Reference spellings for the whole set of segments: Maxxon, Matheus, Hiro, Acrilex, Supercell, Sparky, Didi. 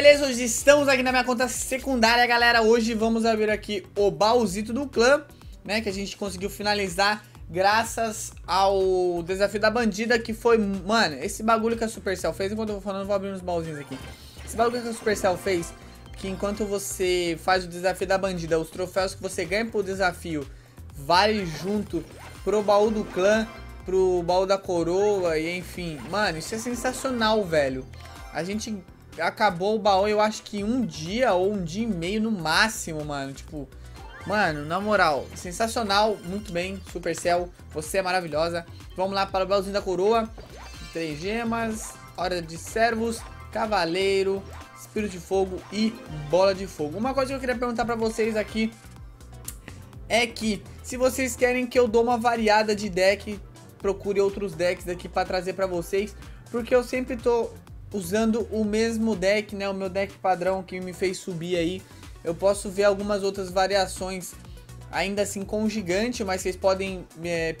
beleza? Hoje estamos aqui na minha conta secundária, galera. Hoje vamos abrir aqui o baúzito do clã, né? Que a gente conseguiu finalizar graças ao desafio da bandida, que foi... Mano, esse bagulho que a Supercell fez... Enquanto eu vou falando, eu vou abrir uns baúzinhos aqui. Esse bagulho que a Supercell fez, que enquanto você faz o desafio da bandida, os troféus que você ganha pro desafio vale junto pro baú do clã, pro baú da coroa e enfim. Mano, isso é sensacional, velho. A gente acabou o baú, eu acho que um dia ou um dia e meio no máximo, mano. Tipo, mano, na moral, sensacional. Muito bem, Supercell, você é maravilhosa. Vamos lá para o baúzinho da coroa. 3 gemas, hora de servos, cavaleiro, espírito de fogo e bola de fogo. Uma coisa que eu queria perguntar pra vocês aqui é que, se vocês querem que eu dou uma variada de deck, procure outros decks aqui pra trazer pra vocês, porque eu sempre tô usando o mesmo deck, né? O meu deck padrão que me fez subir aí. Eu posso ver algumas outras variações, ainda assim com o gigante, mas vocês podem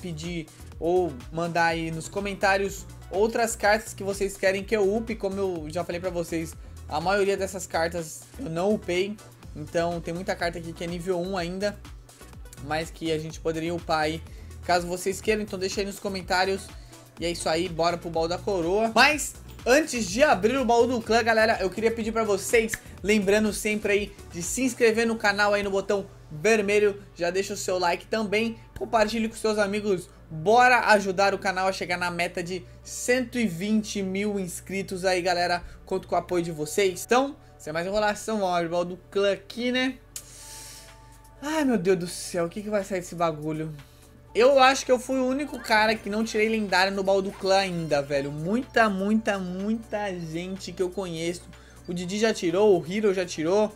pedir ou mandar aí nos comentários outras cartas que vocês querem que eu upe. Como eu já falei pra vocês, a maioria dessas cartas eu não upei, então tem muita carta aqui que é nível 1 ainda, mas que a gente poderia upar aí, caso vocês queiram. Então deixa aí nos comentários. E é isso aí, bora pro baú da coroa. Mas antes de abrir o baú do clã, galera, eu queria pedir pra vocês, lembrando sempre aí de se inscrever no canal aí no botão vermelho, já deixa o seu like também, compartilhe com seus amigos. Bora ajudar o canal a chegar na meta de 120 mil inscritos aí, galera. Conto com o apoio de vocês. Então, sem mais enrolação, ó, o baú do clã aqui, né? Ai, meu Deus do céu, o que que vai sair desse bagulho? Eu acho que eu fui o único cara que não tirei lendária no baú do clã ainda, velho. Muita gente que eu conheço. O Didi já tirou, o Hiro já tirou.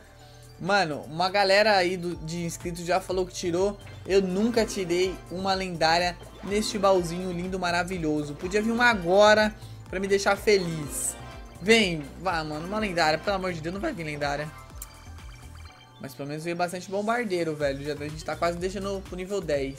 Mano, uma galera aí de inscritos já falou que tirou. Eu nunca tirei uma lendária neste baúzinho lindo, maravilhoso. Podia vir uma agora pra me deixar feliz. Vem, vá, mano, uma lendária. Pelo amor de Deus, não vai vir lendária. Mas pelo menos veio bastante bombardeiro, velho. Já, a gente tá quase deixando pro nível 10.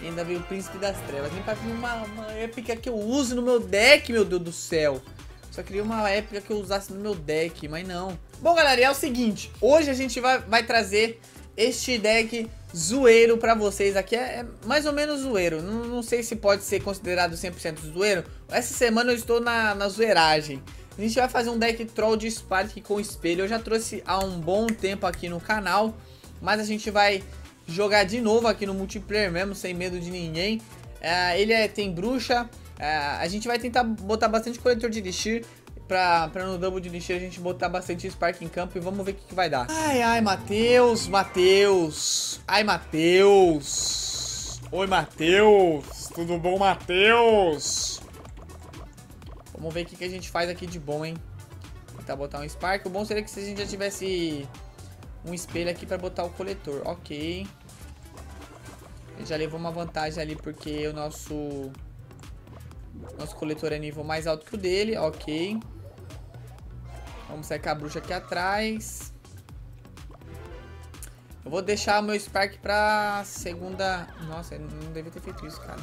E ainda veio o príncipe das trevas. Nem pra vir uma épica que eu uso no meu deck, meu Deus do céu. Só queria uma época que eu usasse no meu deck, mas não. Bom, galera, é o seguinte. Hoje a gente vai trazer este deck zoeiro pra vocês. Aqui é mais ou menos zoeiro. Não sei se pode ser considerado 100% zoeiro. Essa semana eu estou na zoeiragem. A gente vai fazer um deck troll de Sparky com espelho. Eu já trouxe há um bom tempo aqui no canal, mas a gente vai jogar de novo aqui no multiplayer mesmo, sem medo de ninguém. Tem bruxa. A gente vai tentar botar bastante coletor de elixir pra no double de elixir a gente botar bastante Spark em campo. E vamos ver o que vai dar. Ai, Matheus. Ai, Matheus. Oi, Matheus. Tudo bom, Matheus? Vamos ver o que a gente faz aqui de bom, hein? Tentar botar um Spark. O bom seria que se a gente já tivesse um espelho aqui pra botar o coletor. Ok. Ele já levou uma vantagem ali porque o nosso coletor é nível mais alto que o dele, ok. Vamos sair com a bruxa aqui atrás. Eu vou deixar o meu Spark pra segunda... Nossa, eu não devia ter feito isso, cara.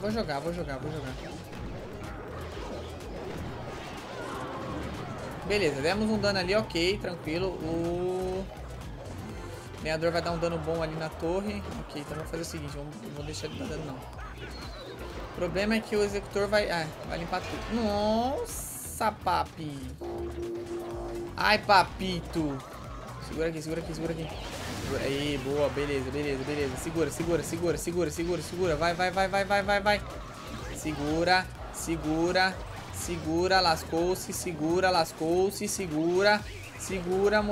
Vou jogar. Beleza, demos um dano ali, ok, tranquilo. O lenhador vai dar um dano bom ali na torre. Ok, então vou fazer o seguinte, não vou deixar ele dar dano não. O problema é que o executor vai limpar tudo. Nossa, papi. Ai, papito. Segura aqui. Aí, boa, beleza. Segura. Vai. Segura, lascou-se, segura. Segura,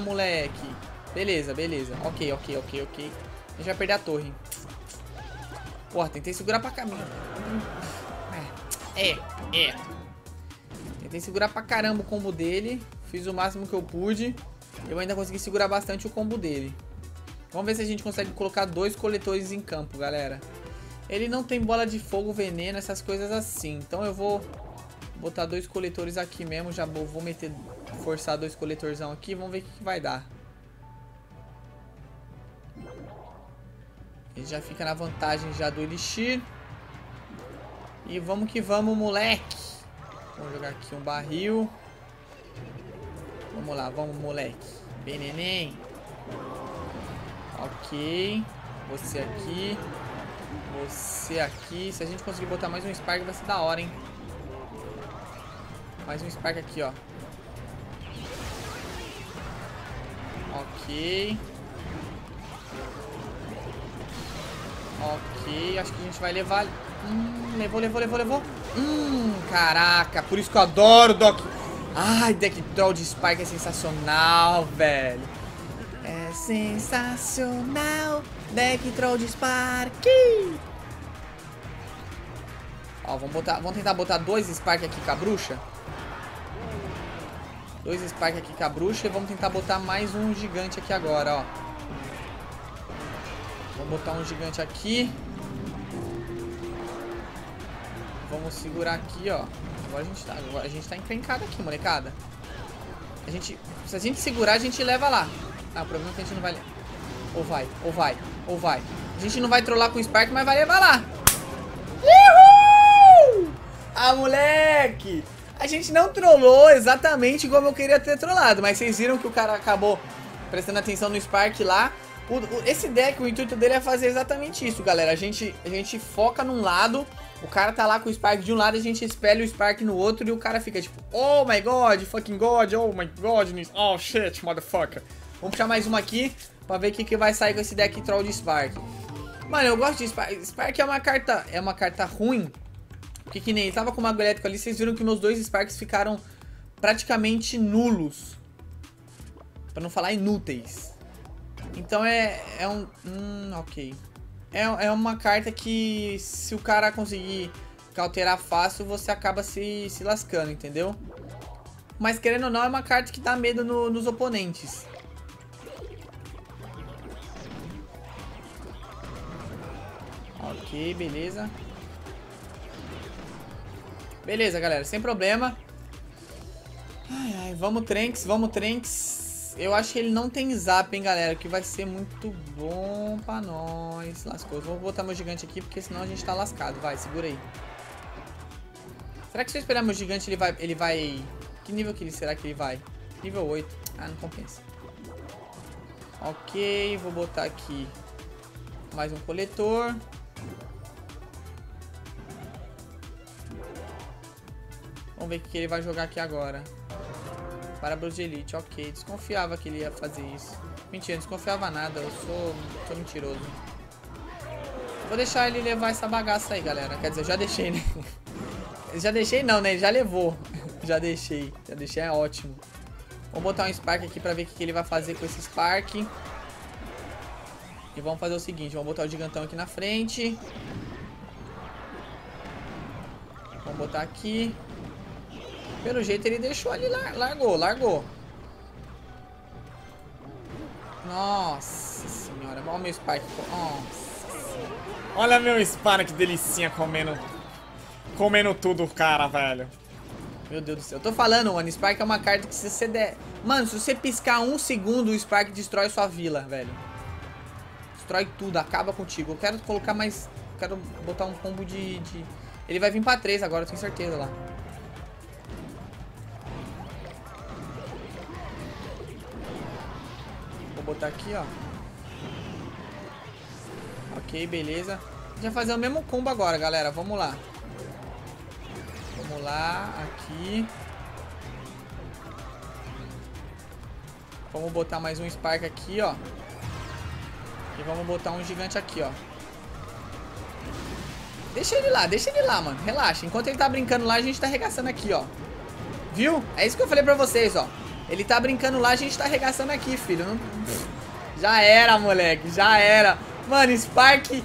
moleque. Beleza. Ok. A gente vai perder a torre. Porra, tentei segurar pra caramba. Tentei segurar pra caramba o combo dele. Fiz o máximo que eu pude. Eu ainda consegui segurar bastante o combo dele. Vamos ver se a gente consegue colocar 2 coletores em campo, galera. Ele não tem bola de fogo, veneno, essas coisas assim. Então eu vou botar 2 coletores aqui mesmo. Já vou forçar 2 coletorzão aqui. Vamos ver o que vai dar. Ele já fica na vantagem já do Elixir. E vamos que vamos, moleque. Vamos jogar aqui um barril. Vamos lá, vamos, moleque. Bem, neném. Ok. Você aqui. Você aqui. Se a gente conseguir botar mais um Spark, vai ser da hora, hein? Mais um Spark aqui, ó. Ok. Ok, acho que a gente vai levar. Levou. Caraca, por isso que eu adoro o Doc. Ai, deck troll de Spike é sensacional, velho. É sensacional. Deck troll de Spark. Ó, vamos tentar botar dois Spark aqui com a bruxa. Dois Spark aqui com a bruxa. E vamos tentar botar mais um gigante aqui agora, ó. Vamos botar um gigante aqui. Vamos segurar aqui, ó. Agora a gente tá encrencado aqui, molecada. Se a gente segurar, a gente leva lá. Ah, o problema é que a gente não vai... Ou vai. A gente não vai trollar com o Spark, mas vai levar lá. Uhul! Ah, moleque! A gente não trollou exatamente como eu queria ter trollado. Mas vocês viram que o cara acabou prestando atenção no Spark lá. Esse deck, o intuito dele é fazer exatamente isso, galera. A gente foca num lado. O cara tá lá com o Spark de um lado, a gente espelha o Spark no outro e o cara fica tipo, oh my god, fucking god, oh my god, oh shit, motherfucker. Vamos puxar mais uma aqui pra ver o que vai sair com esse deck troll de Spark. Mano, eu gosto de Spark. Spark é uma carta ruim. Porque que nem, tava com o Mago Elétrico ali, vocês viram que meus dois Sparks ficaram praticamente nulos. Pra não falar inúteis. Então ok. É uma carta que se o cara conseguir counterar fácil, você acaba se lascando, entendeu? Mas querendo ou não, é uma carta que dá medo nos oponentes. Ok, beleza. Beleza, galera, sem problema. Ai, ai, vamos, Trunks. Eu acho que ele não tem zap, hein, galera. Que vai ser muito bom pra nós. Lascou. Vou botar meu gigante aqui, porque senão a gente tá lascado. Vai, segura aí. Será que se eu esperar meu gigante, ele vai... Que nível que ele será que ele vai? Nível 8. Ah, não compensa. Ok, vou botar aqui mais um coletor. Vamos ver o que ele vai jogar aqui agora. Parabéns de Elite, ok. Desconfiava que ele ia fazer isso. Mentira, desconfiava nada. Eu sou mentiroso. Vou deixar ele levar essa bagaça aí, galera. Quer dizer, eu já deixei, né? Já deixei não, né? Ele já levou. Já deixei, é ótimo. Vou botar um Spark aqui pra ver o que ele vai fazer com esse Spark. E vamos fazer o seguinte. Vamos botar o Gigantão aqui na frente. Vamos botar aqui. Pelo jeito ele deixou ali, largou. Nossa senhora, olha o meu Spark. Olha meu Spark, que delicinha, comendo tudo, cara, velho. Meu Deus do céu, eu tô falando, mano, Spark é uma carta que se você der... Mano, se você piscar um segundo, o Spark destrói sua vila, velho. Destrói tudo, acaba contigo. Eu quero colocar mais... Quero botar um combo de... Ele vai vir pra 3 agora, eu tenho certeza lá. Vou botar aqui, ó. Ok, beleza. A gente vai fazer o mesmo combo agora, galera. Vamos lá. Vamos lá, aqui. Vamos botar mais um Spark aqui, ó. E vamos botar um gigante aqui, ó. Deixa ele lá, mano. Relaxa. Enquanto ele tá brincando lá, a gente tá arregaçando aqui, ó. Viu? É isso que eu falei pra vocês, ó. Ele tá brincando lá, a gente tá arregaçando aqui, filho. Não... Já era, moleque. Já era. Mano, Spark. I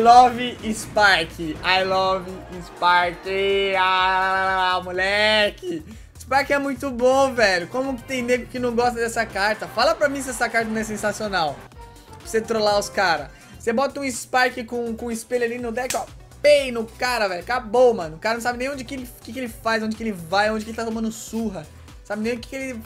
love Spark. I love Spark. Ah, moleque. Spark é muito bom, velho. Como que tem nego que não gosta dessa carta? Fala pra mim se essa carta não é sensacional. Pra você trollar os caras. Você bota um Spark com um espelho ali no deck, ó. Pei no cara, velho. Acabou, mano. O cara não sabe nem onde que ele faz, onde que ele vai, onde que ele tá tomando surra. Sabe nem o que ele...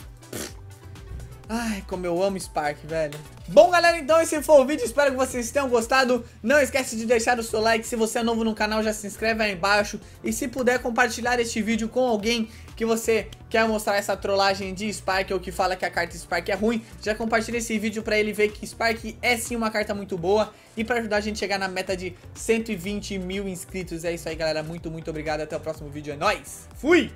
Ai, como eu amo Spark, velho. Bom, galera, então esse foi o vídeo. Espero que vocês tenham gostado. Não esquece de deixar o seu like. Se você é novo no canal, já se inscreve aí embaixo. E se puder, compartilhar este vídeo com alguém que você quer mostrar essa trollagem de Spark, ou que fala que a carta Spark é ruim. Já compartilha esse vídeo pra ele ver que Spark é sim uma carta muito boa. E pra ajudar a gente a chegar na meta de 120 mil inscritos. É isso aí, galera. Muito, muito obrigado. Até o próximo vídeo. É nóis. Fui!